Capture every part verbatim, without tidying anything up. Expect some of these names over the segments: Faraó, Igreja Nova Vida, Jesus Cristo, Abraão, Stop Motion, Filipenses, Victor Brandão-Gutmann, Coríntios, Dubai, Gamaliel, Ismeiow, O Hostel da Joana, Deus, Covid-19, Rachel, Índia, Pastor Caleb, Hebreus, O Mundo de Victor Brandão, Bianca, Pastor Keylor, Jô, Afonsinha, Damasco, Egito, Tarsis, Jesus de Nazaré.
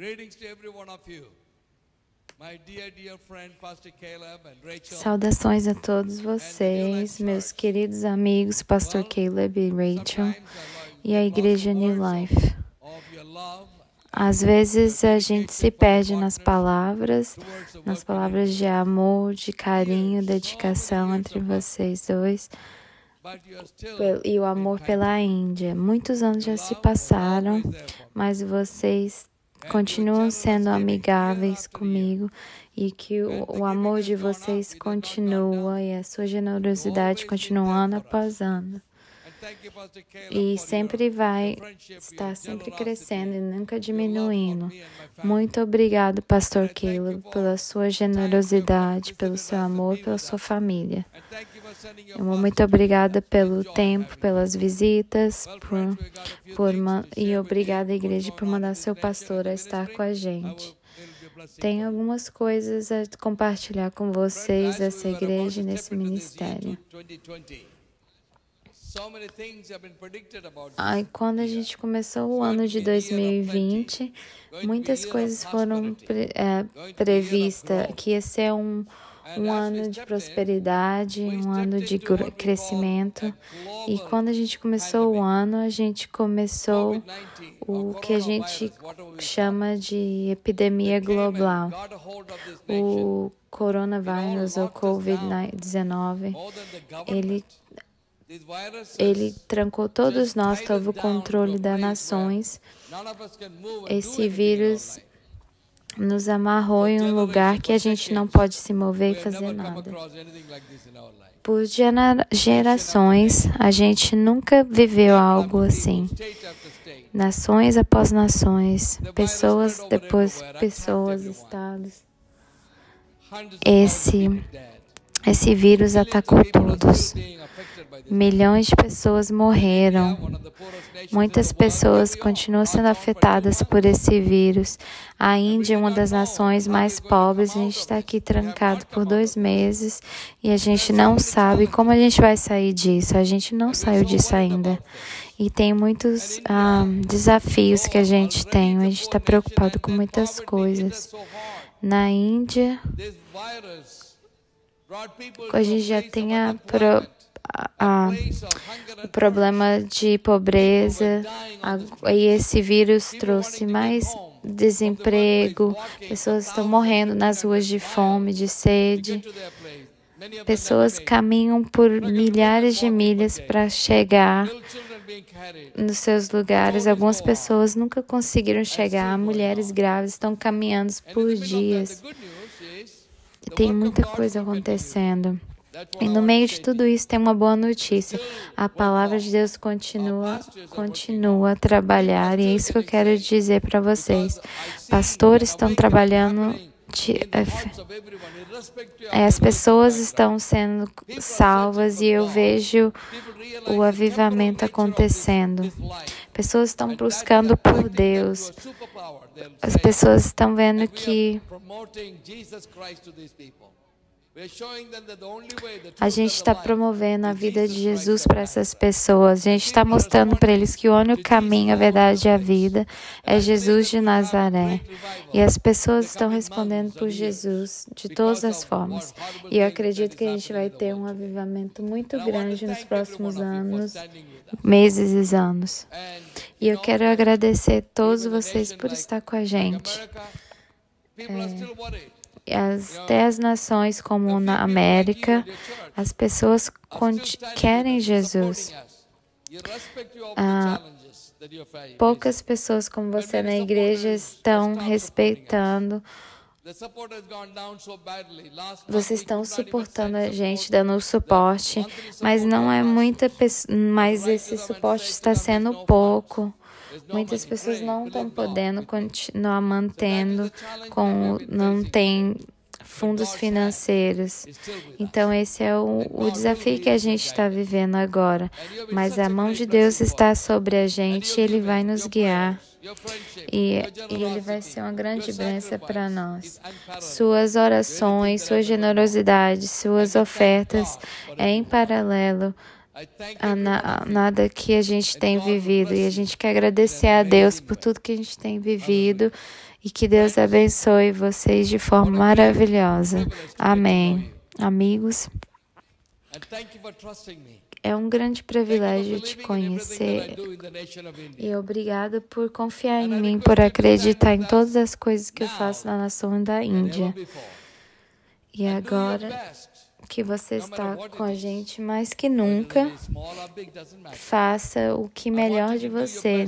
Greetings to every one of you. My dear, dear friend, Pastor Caleb and Rachel. Saudações a todos vocês, meus queridos amigos, Pastor Caleb e Rachel, e a Igreja New Life. Às vezes a gente se perde nas palavras, nas palavras de amor, de carinho, dedicação entre vocês dois, e o amor pela Índia. Muitos anos já se passaram, mas vocês continuam sendo amigáveis comigo e que o, o amor de vocês continua e a sua generosidade continua ano após ano. E sempre vai estar sempre crescendo e nunca diminuindo. Muito obrigado, Pastor Keylor, pela sua generosidade, pelo seu amor, pela sua família. Muito obrigada pelo tempo, pelas visitas, por, por, e obrigada, Igreja, por mandar seu pastor a estar com a gente. Tem algumas coisas a compartilhar com vocês, essa Igreja, nesse ministério. Ai, quando a gente começou o ano de dois mil e vinte, muitas coisas foram pre, é, previstas, que ia ser um, um ano de prosperidade, um ano de crescimento. E quando a gente começou o ano, a gente começou o que a gente chama de epidemia global. O coronavírus, ou covid dezenove, ele... Ele trancou todos nós, teve o controle das nações. Esse vírus nos amarrou em um lugar que a gente não pode se mover e fazer nada. Por gera- gerações, a gente nunca viveu algo assim. Nações após nações, pessoas depois pessoas, estados. Esse, esse vírus atacou todos. Milhões de pessoas morreram. Muitas pessoas continuam sendo afetadas por esse vírus. A Índia é uma das nações mais pobres. A gente está aqui trancado por dois meses e a gente não sabe como a gente vai sair disso. A gente não saiu disso ainda. E tem muitos ah, desafios que a gente tem. A gente está preocupado com muitas coisas. Na Índia, a gente já tem a... Pro... Ah, o problema de pobreza, a, e esse vírus trouxe mais desemprego, pessoas estão morrendo nas ruas de fome, de sede, pessoas caminham por milhares de milhas para chegar nos seus lugares, algumas pessoas nunca conseguiram chegar, mulheres grávidas estão caminhando por dias, tem muita coisa acontecendo. E no meio de tudo isso tem uma boa notícia. A palavra de Deus continua, continua a trabalhar, e é isso que eu quero dizer para vocês. Pastores estão trabalhando, as pessoas estão sendo salvas e eu vejo o avivamento acontecendo. Pessoas estão buscando por Deus. As pessoas estão vendo que a gente está promovendo a vida de Jesus para essas pessoas. A gente está mostrando para eles que o único caminho, a verdade e a vida é Jesus de Nazaré. E as pessoas estão respondendo por Jesus de todas as formas. E eu acredito que a gente vai ter um avivamento muito grande nos próximos anos, meses e anos. E eu quero agradecer a todos vocês por estar com a gente. É... As, até as nações, como na América, as pessoas querem Jesus. Ah, poucas pessoas como você na igreja estão respeitando. Vocês estão suportando a gente, dando o suporte, mas não é muita pessoa, mas esse suporte está sendo pouco. Muitas pessoas não estão podendo continuar mantendo, com, não tem fundos financeiros. Então, esse é o, o desafio que a gente está vivendo agora. Mas a mão de Deus está sobre a gente e Ele vai nos guiar. E, e Ele vai ser uma grande bênção para nós. Suas orações, sua generosidade, suas ofertas é em paralelo A na, a nada que a gente tem vivido, e a gente quer agradecer a Deus por tudo que a gente tem vivido E que Deus abençoe vocês de forma maravilhosa. Amém. Amigos, é um grande privilégio te conhecer e obrigado por confiar em mim, por acreditar em todas as coisas que eu faço na nação da Índia. E agora que você está com a gente mais que nunca, faça o que melhor de você.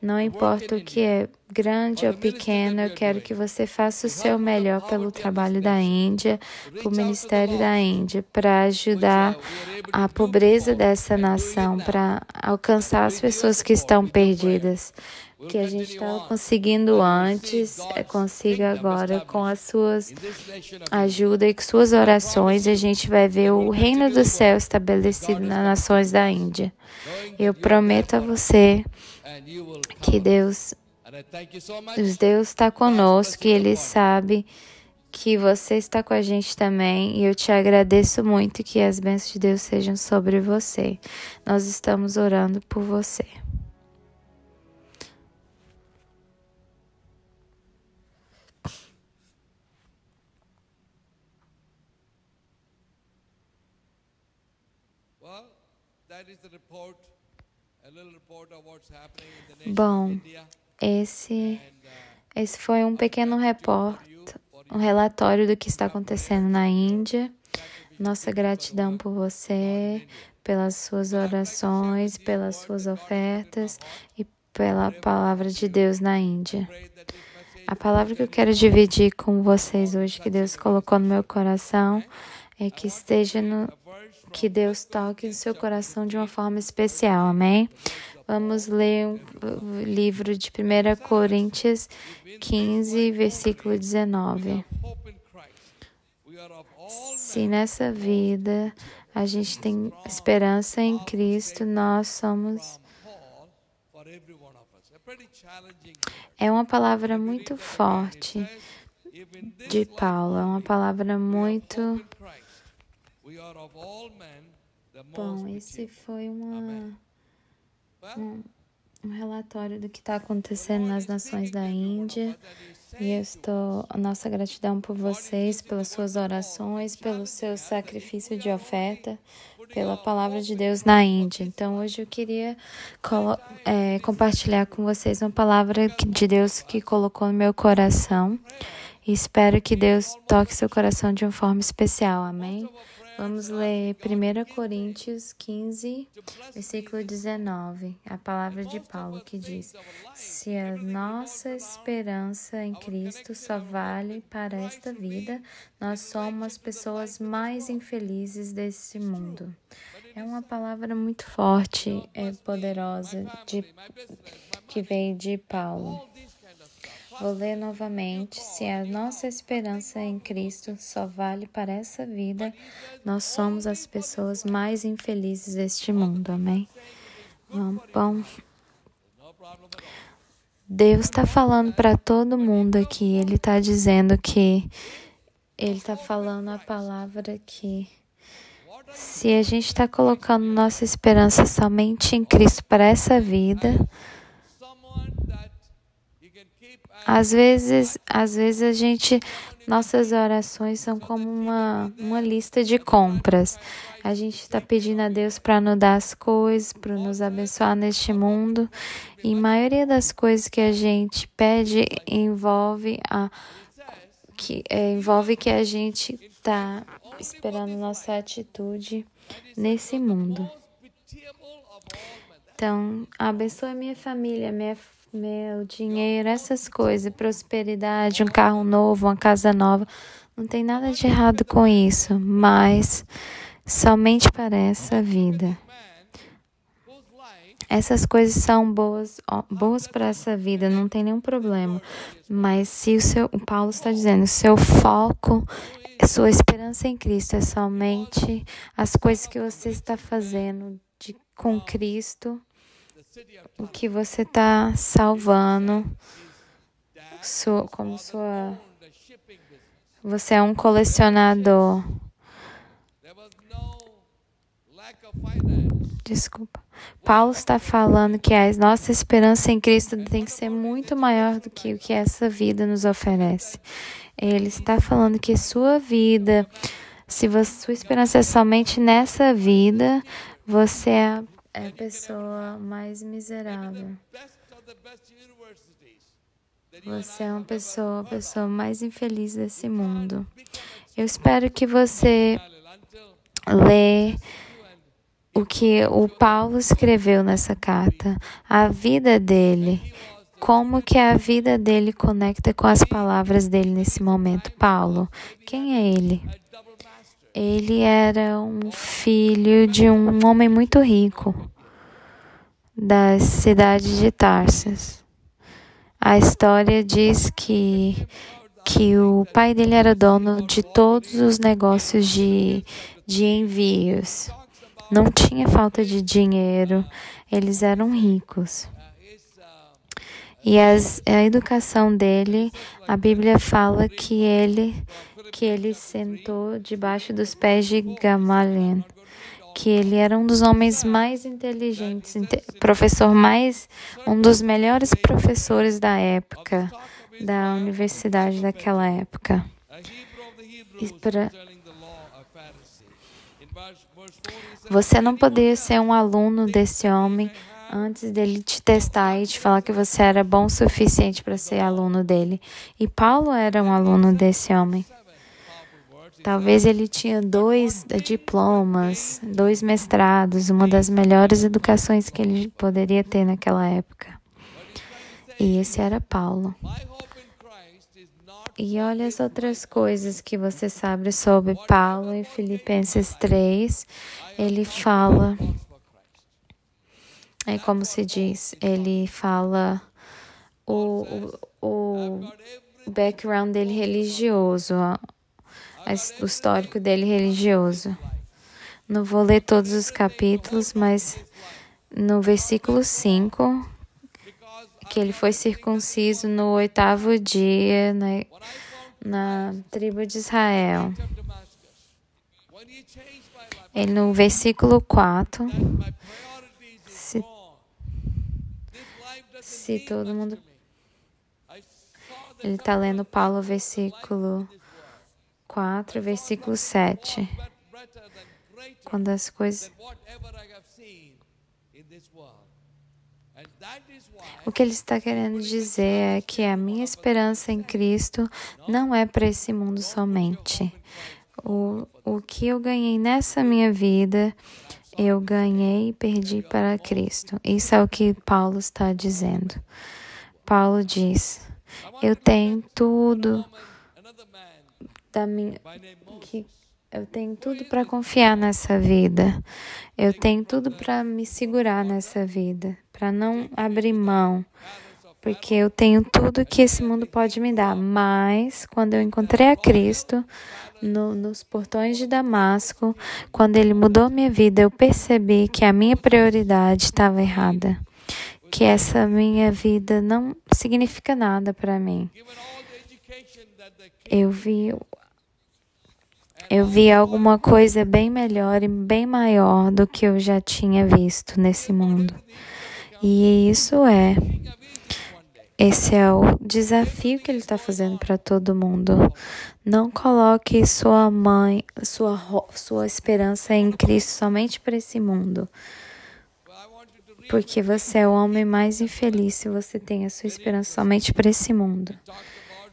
Não importa o que é grande ou pequeno, eu quero que você faça o seu melhor pelo trabalho da Índia, para o ministério da Índia, para ajudar a pobreza dessa nação, para alcançar as pessoas que estão perdidas. O que a gente estava conseguindo antes, consiga agora com as suas ajudas e com suas orações, a gente vai ver o reino do céu estabelecido nas nações da Índia. Eu prometo a você que Deus, Deus está conosco e Ele sabe que você está com a gente também, e eu te agradeço muito que as bênçãos de Deus sejam sobre você. Nós estamos orando por você. Bom, esse, esse foi um pequeno report, um relatório do que está acontecendo na Índia. Nossa gratidão por você, pelas suas orações, pelas suas ofertas e pela palavra de Deus na Índia. A palavra que eu quero dividir com vocês hoje, que Deus colocou no meu coração, é que esteja no... Que Deus toque no seu coração de uma forma especial, amém? Vamos ler o livro de primeira Coríntios quinze, versículo dezenove. Se nessa vida a gente tem esperança em Cristo, nós somos... É uma palavra muito forte de Paulo, é uma palavra muito... Bom, esse foi uma, um, um relatório do que está acontecendo nas nações da Índia. E eu estou, a nossa gratidão por vocês, pelas suas orações, pelo seu sacrifício de oferta, pela palavra de Deus na Índia. Então, hoje eu queria é, compartilhar com vocês uma palavra de Deus que colocou no meu coração. E espero que Deus toque seu coração de uma forma especial. Amém? Vamos ler primeira Coríntios quinze, versículo dezenove, a palavra de Paulo que diz: se a nossa esperança em Cristo só vale para esta vida, nós somos as pessoas mais infelizes desse mundo. É uma palavra muito forte, é poderosa, de, que veio de Paulo. Vou ler novamente. Se a nossa esperança em Cristo só vale para essa vida, nós somos as pessoas mais infelizes deste mundo. Amém? Bom, Deus está falando para todo mundo aqui. Ele está dizendo que... Ele está falando a palavra que... Se a gente está colocando nossa esperança somente em Cristo para essa vida... Às vezes, às vezes a gente, nossas orações são como uma, uma lista de compras. A gente está pedindo a Deus para nos dar as coisas, para nos abençoar neste mundo. E a maioria das coisas que a gente pede envolve, a, que, é, envolve que a gente está esperando nossa atitude nesse mundo. Então, abençoe minha família, minha família. Meu dinheiro, essas coisas, prosperidade, um carro novo, uma casa nova, não tem nada de errado com isso, mas somente para essa vida. Essas coisas são boas, boas para essa vida, não tem nenhum problema. Mas se o seu, o Paulo está dizendo, o seu foco, a sua esperança em Cristo é somente as coisas que você está fazendo de, com Cristo. O que você está salvando, sua, como sua... Você é um colecionador. Desculpa. Paulo está falando que a nossa esperança em Cristo tem que ser muito maior do que o que essa vida nos oferece. Ele está falando que sua vida, se você, sua esperança é somente nessa vida, você é a pessoa mais miserável. Você é uma pessoa, a pessoa mais infeliz desse mundo. Eu espero que você lê o que o Paulo escreveu nessa carta, a vida dele, como que a vida dele conecta com as palavras dele nesse momento. Paulo, quem é ele? Ele era um filho de um homem muito rico, da cidade de Tarsis. A história diz que, que o pai dele era dono de todos os negócios de, de envios. Não tinha falta de dinheiro, eles eram ricos. E as, a educação dele, a Bíblia fala que ele, que ele sentou debaixo dos pés de Gamaliel, que ele era um dos homens mais inteligentes, professor mais, um dos melhores professores da época, da universidade daquela época. E pra, você não poderia ser um aluno desse homem antes dele te testar e te falar que você era bom o suficiente para ser aluno dele. E Paulo era um aluno desse homem. Talvez ele tinha dois diplomas, dois mestrados, uma das melhores educações que ele poderia ter naquela época. E esse era Paulo. E olha as outras coisas que você sabe sobre Paulo em Filipenses três. Ele fala, é como se diz, ele fala o, o, o background dele religioso, o histórico dele religioso. Não vou ler todos os capítulos, mas no versículo cinco... que ele foi circunciso no oitavo dia na, na tribo de Israel. Ele, no versículo quatro, se, se todo mundo... Ele está lendo Paulo, versículo quatro, versículo sete. Quando as coisas... O que ele está querendo dizer é que a minha esperança em Cristo não é para esse mundo somente. O, o que eu ganhei nessa minha vida, eu ganhei e perdi para Cristo. Isso é o que Paulo está dizendo. Paulo diz, eu tenho tudo da minha... Que, eu tenho tudo para confiar nessa vida. Eu tenho tudo para me segurar nessa vida, para não abrir mão, porque eu tenho tudo que esse mundo pode me dar. Mas, quando eu encontrei a Cristo, no, nos portões de Damasco, quando Ele mudou minha vida, eu percebi que a minha prioridade estava errada, que essa minha vida não significa nada para mim. Eu vi... Eu vi alguma coisa bem melhor e bem maior do que eu já tinha visto nesse mundo. E isso é, esse é o desafio que ele está fazendo para todo mundo. Não coloque sua mãe, sua, sua esperança em Cristo somente para esse mundo. Porque você é o homem mais infeliz se você tem a sua esperança somente para esse mundo.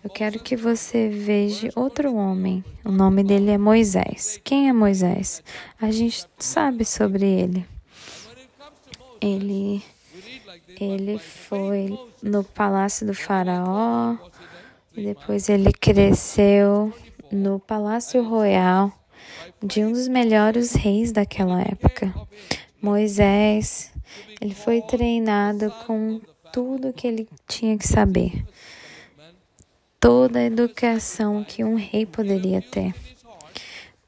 Eu quero que você veja outro homem. O nome dele é Moisés. Quem é Moisés? A gente sabe sobre ele. Ele, ele foi no palácio do Faraó. E depois ele cresceu no palácio royal de um dos melhores reis daquela época. Moisés, ele foi treinado com tudo que ele tinha que saber. Toda a educação que um rei poderia ter,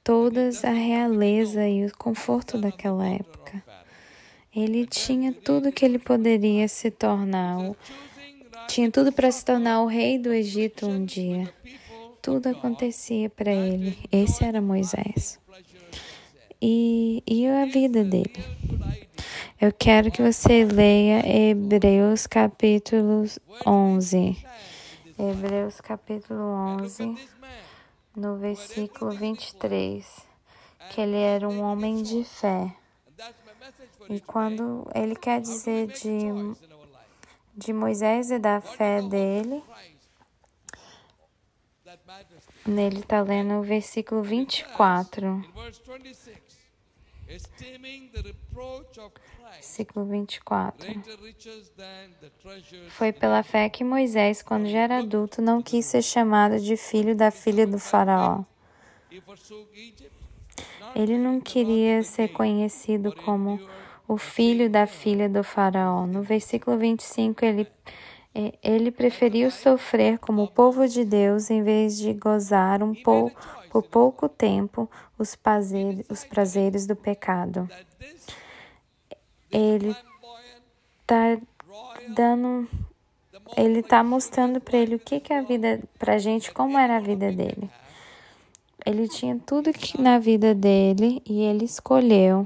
toda a realeza e o conforto daquela época. Ele tinha tudo que ele poderia se tornar, tinha tudo para se tornar o rei do Egito um dia. Tudo acontecia para ele. Esse era Moisés. e, e a vida dele. Eu quero que você leia Hebreus capítulo onze. Hebreus capítulo onze, no versículo vinte e três, que ele era um homem de fé. E quando ele quer dizer de, de Moisés e da fé dele, ele está lendo o versículo vinte e quatro. Versículo vinte e quatro. Foi pela fé que Moisés, quando já era adulto, não quis ser chamado de filho da filha do Faraó. Ele não queria ser conhecido como o filho da filha do Faraó. No versículo vinte e cinco, ele, ele preferiu sofrer como povo de Deus em vez de gozar um pou, por pouco tempo os, prazer, os prazeres do pecado. Ele está dando, ele está mostrando para ele o que, que é a vida, para a gente, como era a vida dele. Ele tinha tudo que, na vida dele, e ele escolheu.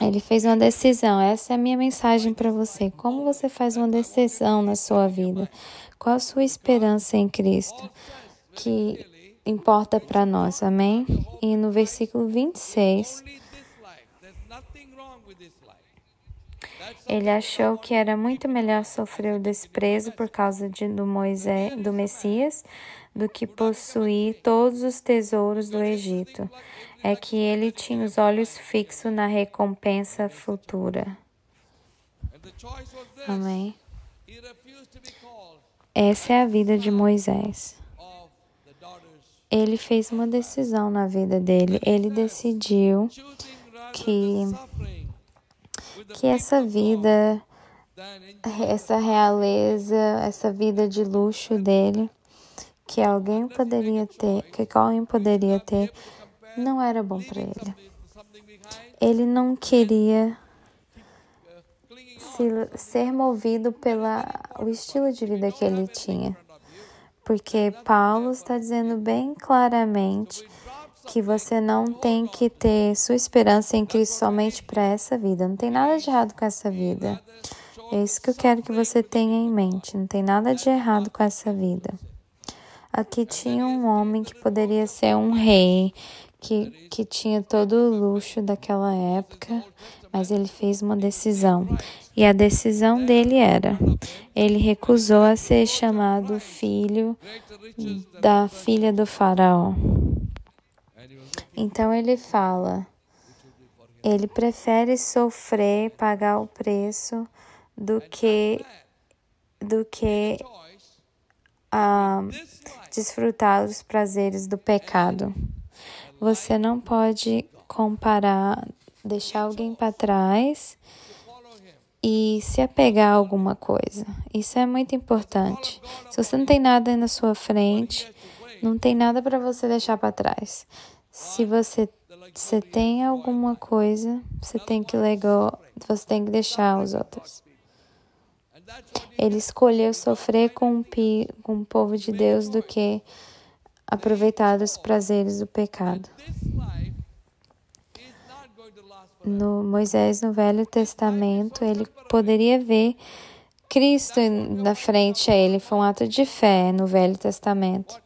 Ele fez uma decisão. Essa é a minha mensagem para você. Como você faz uma decisão na sua vida? Qual a sua esperança em Cristo? Que importa para nós, amém? E no versículo vinte e seis, ele achou que era muito melhor sofrer o desprezo por causa de, do, Moisés, do Messias, do que possuir todos os tesouros do Egito. É que ele tinha os olhos fixos na recompensa futura. Amém? Essa é a vida de Moisés. Ele fez uma decisão na vida dele. Ele decidiu que, que essa vida, essa realeza, essa vida de luxo dele, que alguém poderia ter, que alguém poderia ter, não era bom para ele. Ele não queria se, ser movido pelo estilo de vida que ele tinha. Porque Paulo está dizendo bem claramente que você não tem que ter sua esperança em Cristo somente para essa vida. Não tem nada de errado com essa vida. É isso que eu quero que você tenha em mente. Não tem nada de errado com essa vida. Aqui tinha um homem que poderia ser um rei, que, que tinha todo o luxo daquela época, mas ele fez uma decisão. E a decisão dele era, ele recusou a ser chamado filho da filha do Faraó. Então ele fala, ele prefere sofrer, pagar o preço, do que... do que a desfrutar os prazeres do pecado. Você não pode comparar, deixar alguém para trás e se apegar a alguma coisa. Isso é muito importante. Se você não tem nada na sua frente, não tem nada para você deixar para trás. Se você, você tem alguma coisa, você tem que legar, você tem que deixar os outros. Ele escolheu sofrer com o povo de Deus do que aproveitar os prazeres do pecado. No Moisés, no Velho Testamento, ele poderia ver Cristo na frente a ele. Foi um ato de fé no Velho Testamento.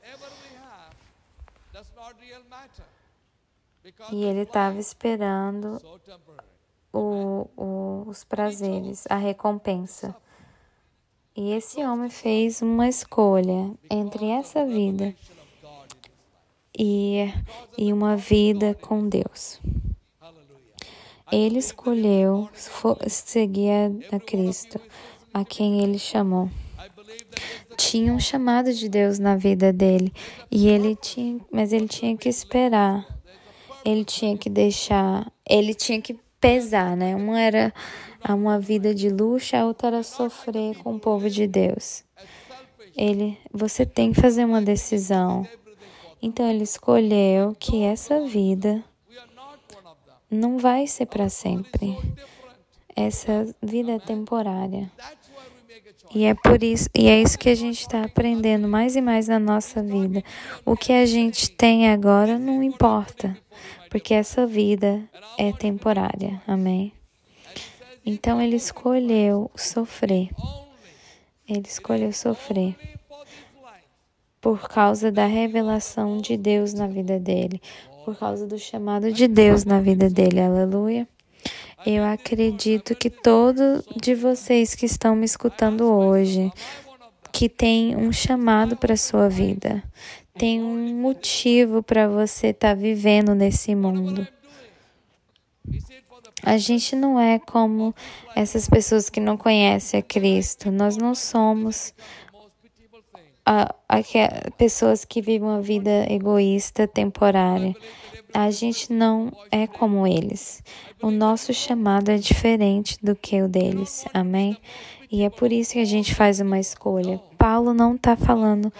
E ele estava esperando o, o, os prazeres, a recompensa. E esse homem fez uma escolha entre essa vida e, e uma vida com Deus. Ele escolheu seguir a Cristo, a quem ele chamou. Tinha um chamado de Deus na vida dele, e ele tinha, mas ele tinha que esperar. Ele tinha que deixar, ele tinha que pesar, né? Uma era uma vida de luxo, a outra era sofrer com o povo de Deus. Ele, você tem que fazer uma decisão. Então, ele escolheu que essa vida não vai ser para sempre. Essa vida é temporária. E é por isso, e é isso que a gente está aprendendo mais e mais na nossa vida. O que a gente tem agora não importa, porque essa vida é temporária. Amém? Então ele escolheu sofrer. Ele escolheu sofrer por causa da revelação de Deus na vida dele, por causa do chamado de Deus na vida dele. Aleluia. Eu acredito que todos de vocês que estão me escutando hoje, que tem um chamado para a sua vida, tem um motivo para você estar tá vivendo nesse mundo. A gente não é como essas pessoas que não conhecem a Cristo. Nós não somos a, a, a, pessoas que vivem uma vida egoísta, temporária. A gente não é como eles. O nosso chamado é diferente do que o deles. Amém? E é por isso que a gente faz uma escolha. Paulo não está falando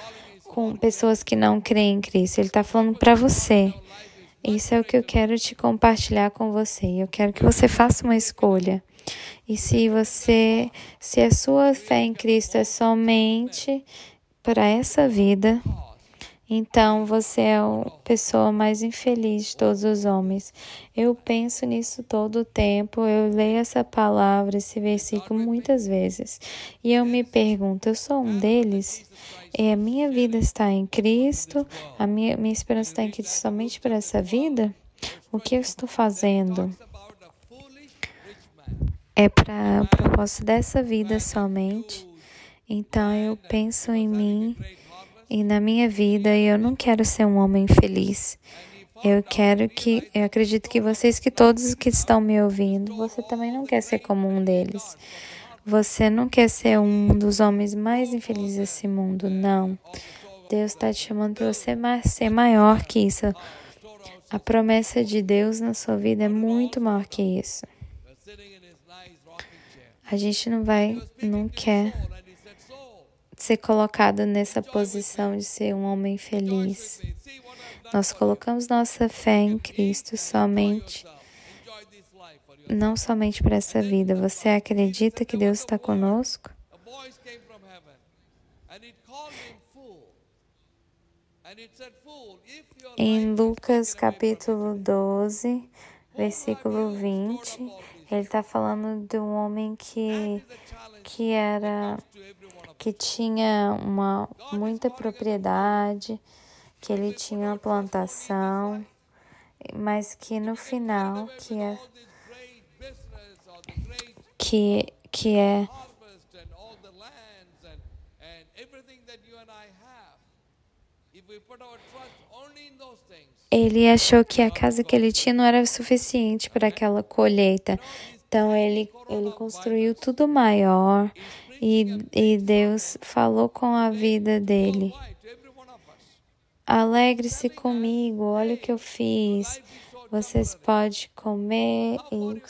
com pessoas que não creem em Cristo. Ele está falando para você. Isso é o que eu quero te compartilhar com você. Eu quero que você faça uma escolha. E se você, se a sua fé em Cristo é somente para essa vida, então, você é a pessoa mais infeliz de todos os homens. Eu penso nisso todo o tempo. Eu leio essa palavra, esse versículo muitas vezes. E eu me pergunto, eu sou um deles? E a minha vida está em Cristo? A minha, minha esperança está em Cristo somente para essa vida? O que eu estou fazendo? É para o propósito dessa vida somente? Então, eu penso em mim e na minha vida, eu não quero ser um homem feliz. Eu quero que, eu acredito que vocês, que todos que estão me ouvindo, você também não quer ser como um deles. Você não quer ser um dos homens mais infelizes desse mundo, não. Deus está te chamando para você ser maior que isso. A promessa de Deus na sua vida é muito maior que isso. A gente não vai, não quer ser colocado nessa posição de ser um homem feliz. Nós colocamos nossa fé em Cristo somente, não somente para essa vida. Você acredita que Deus está conosco? Em Lucas capítulo doze, versículo vinte, ele está falando de um homem que, que era... que tinha uma, muita propriedade, que ele tinha uma plantação, mas que no final, que é, que, que é, ele achou que a casa que ele tinha não era suficiente para aquela colheita. Então, ele, ele construiu tudo maior. E, e Deus falou com a vida dele. Alegre-se comigo, olha o que eu fiz. Vocês podem comer e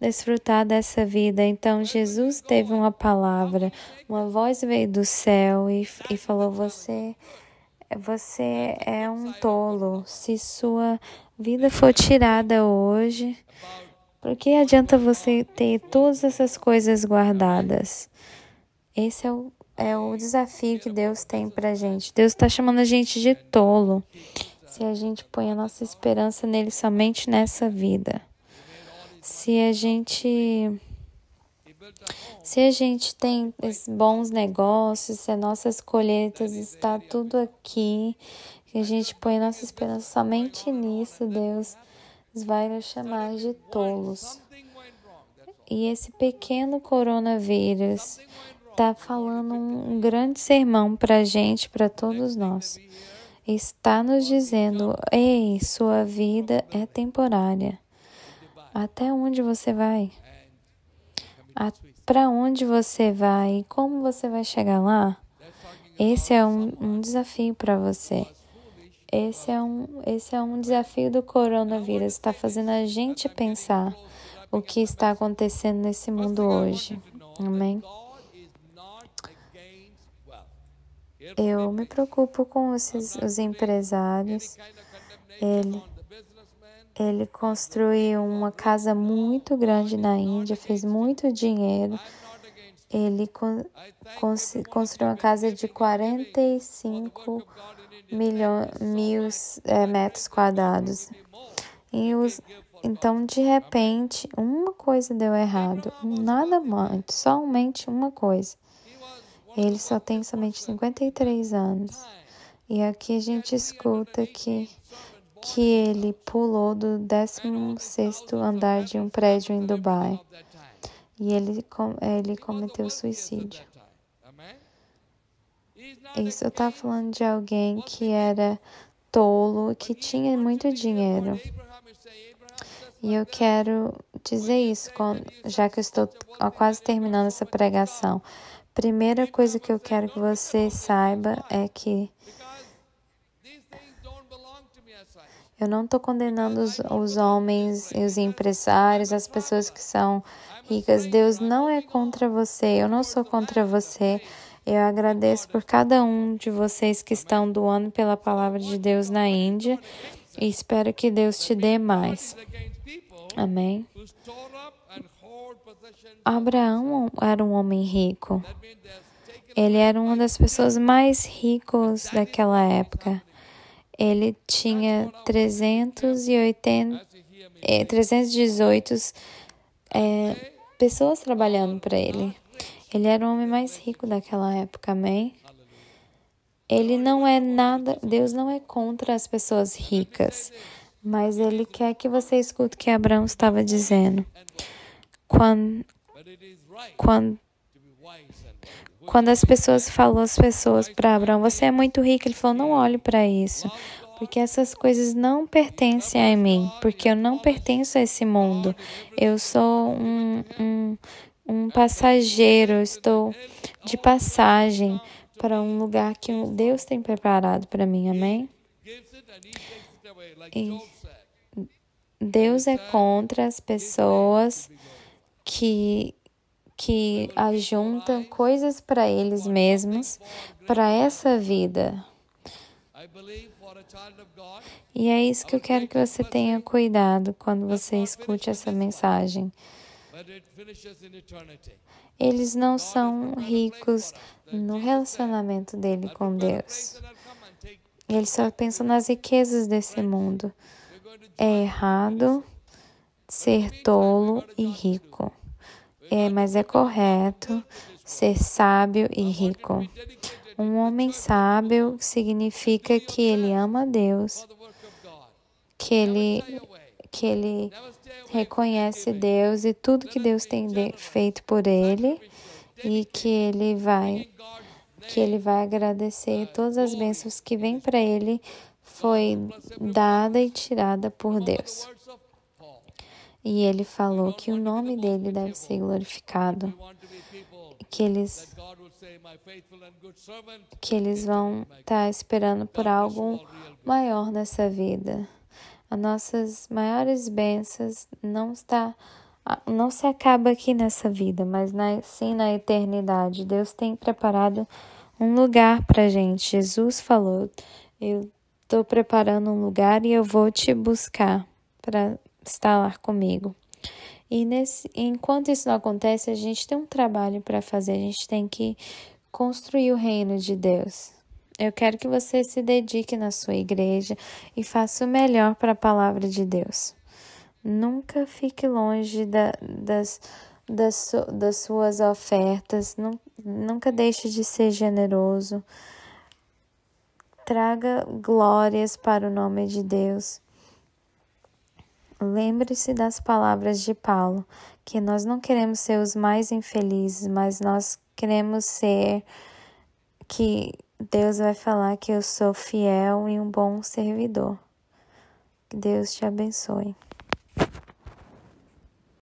desfrutar dessa vida. Então, Jesus teve uma palavra, uma voz veio do céu e, e falou, você, você é um tolo. Se sua vida for tirada hoje, por que adianta você ter todas essas coisas guardadas? Esse é o, é o desafio que Deus tem pra gente. Deus está chamando a gente de tolo se a gente põe a nossa esperança nele somente nessa vida. Se a gente, se a gente tem bons negócios, se as nossas colheitas está tudo aqui, se a gente põe a nossa esperança somente nisso, Deus vai nos chamar de tolos. E esse pequeno coronavírus está falando um grande sermão para a gente, para todos nós. Está nos dizendo, ei, sua vida é temporária. Até onde você vai? Para onde você vai? E como você vai chegar lá? Esse é um, um desafio para você. Esse é, um, esse é um desafio do coronavírus. Está fazendo a gente pensar o que está acontecendo nesse mundo hoje. Amém? Eu me preocupo com esses, os empresários. Ele, ele construiu uma casa muito grande na Índia, fez muito dinheiro. Ele con- cons- construiu uma casa de quarenta e cinco mil é, metros quadrados. E os, então, de repente, uma coisa deu errado. Nada mais, somente uma coisa. Ele só tem somente cinquenta e três anos. E aqui a gente escuta que, que ele pulou do décimo sexto andar de um prédio em Dubai. E ele, ele cometeu suicídio. Isso está falando de alguém que era tolo, que tinha muito dinheiro. E eu quero dizer isso, já que eu estou quase terminando essa pregação. Primeira coisa que eu quero que você saiba é que eu não estou condenando os, os homens e os empresários, as pessoas que são ricas. Deus não é contra você, eu não sou contra você. Eu agradeço por cada um de vocês que estão doando pela palavra de Deus na Índia e espero que Deus te dê mais. Amém? Abraão era um homem rico. Ele era uma das pessoas mais ricas daquela época. Ele tinha trezentos e oitenta, trezentos e dezoito é, pessoas trabalhando para ele. Ele era o homem mais rico daquela época, amém? Ele não é nada, Deus não é contra as pessoas ricas, mas Ele quer que você escute o que Abraão estava dizendo. Quando, quando, quando as pessoas falaram as pessoas para Abraão, você é muito rico, ele falou, não olhe para isso, porque essas coisas não pertencem a mim, porque eu não pertenço a esse mundo. Eu sou um... um Um passageiro, estou de passagem para um lugar que Deus tem preparado para mim, amém? E Deus é contra as pessoas que, que ajuntam coisas para eles mesmos, para essa vida. E é isso que eu quero que você tenha cuidado quando você escute essa mensagem. Eles não são ricos no relacionamento dele com Deus. Eles só pensam nas riquezas desse mundo. É errado ser tolo e rico. É, mas é correto ser sábio e rico. Um homem sábio significa que ele ama Deus, que ele... que ele reconhece Deus e tudo que Deus tem de- feito por ele e que ele vai, que ele vai agradecer todas as bênçãos que vêm para ele foi dada e tirada por Deus. E ele falou que o nome dele deve ser glorificado, que eles, que eles vão estar esperando por algo maior nessa vida. As nossas maiores bênçãos não, está, não se acaba aqui nessa vida, mas na, sim na eternidade. Deus tem preparado um lugar para a gente. Jesus falou, eu estou preparando um lugar e eu vou te buscar para estar lá comigo. E nesse, enquanto isso não acontece, a gente tem um trabalho para fazer. A gente tem que construir o reino de Deus. Eu quero que você se dedique na sua igreja e faça o melhor para a palavra de Deus. Nunca fique longe da, das, das, das suas ofertas. Nunca deixe de ser generoso. Traga glórias para o nome de Deus. Lembre-se das palavras de Paulo, que nós não queremos ser os mais infelizes, mas nós queremos ser que... Deus vai falar que eu sou fiel e um bom servidor. Que Deus te abençoe.